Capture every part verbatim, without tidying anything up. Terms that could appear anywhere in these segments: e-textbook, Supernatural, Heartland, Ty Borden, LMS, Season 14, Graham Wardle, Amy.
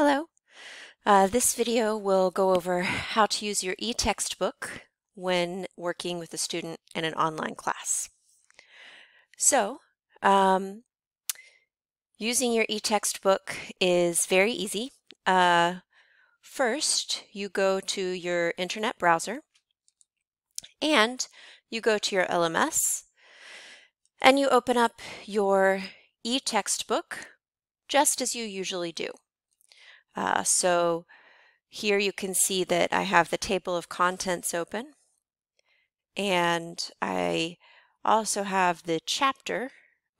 Hello. Uh, this video will go over how to use your e-textbook when working with a student in an online class. So, um, using your e-textbook is very easy. Uh, first, you go to your internet browser and you go to your L M S and you open up your e-textbook just as you usually do. Uh, so here you can see that I have the table of contents open, and I also have the chapter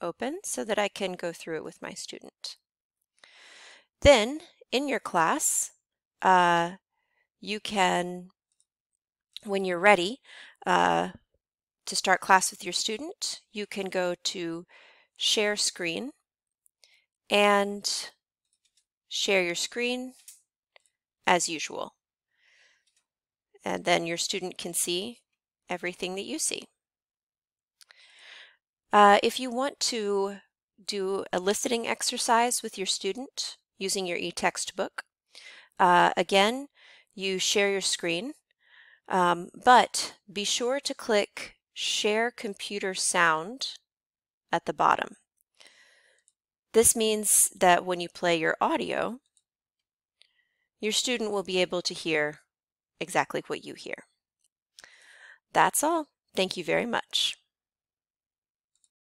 open so that I can go through it with my student. Then in your class, uh, you can, when you're ready uh, to start class with your student, you can go to Share Screen and share your screen as usual, and then your student can see everything that you see. Uh, if you want to do a listening exercise with your student using your e-textbook, uh, again, you share your screen, um, but be sure to click Share Computer Sound at the bottom. This means that when you play your audio, your student will be able to hear exactly what you hear. That's all. Thank you very much.